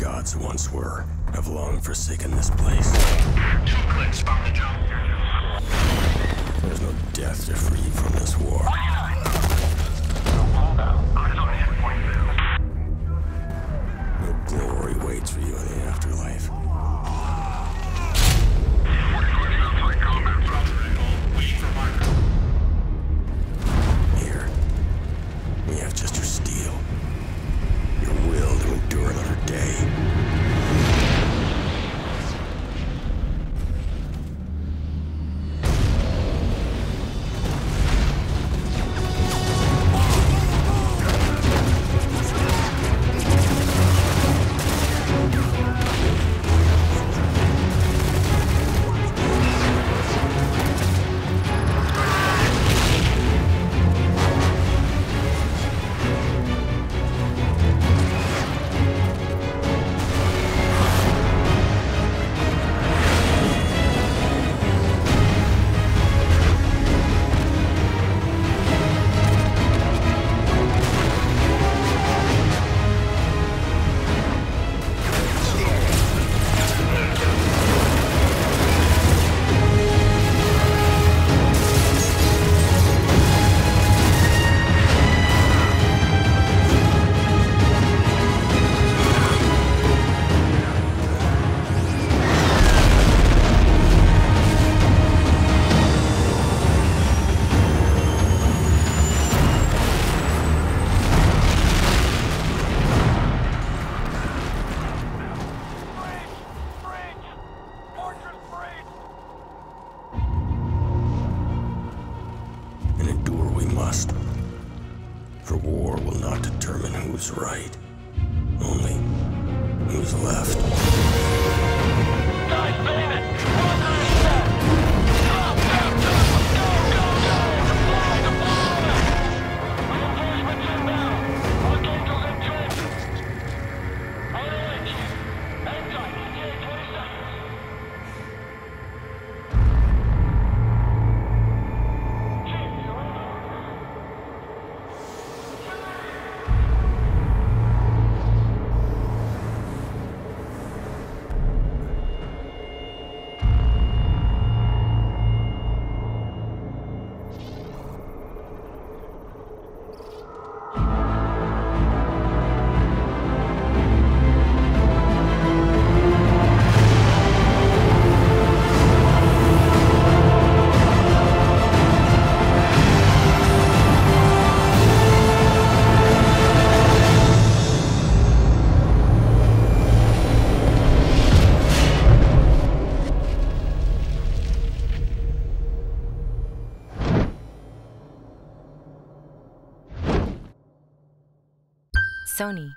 gods once were have long forsaken this place. Two clicks from the jump. There's no death to free from this war. No glory waits for you in the afterlife. Here, we have just your steel, your will to endure another day. For war will not determine who's right, only who's left. God damn it! Sony.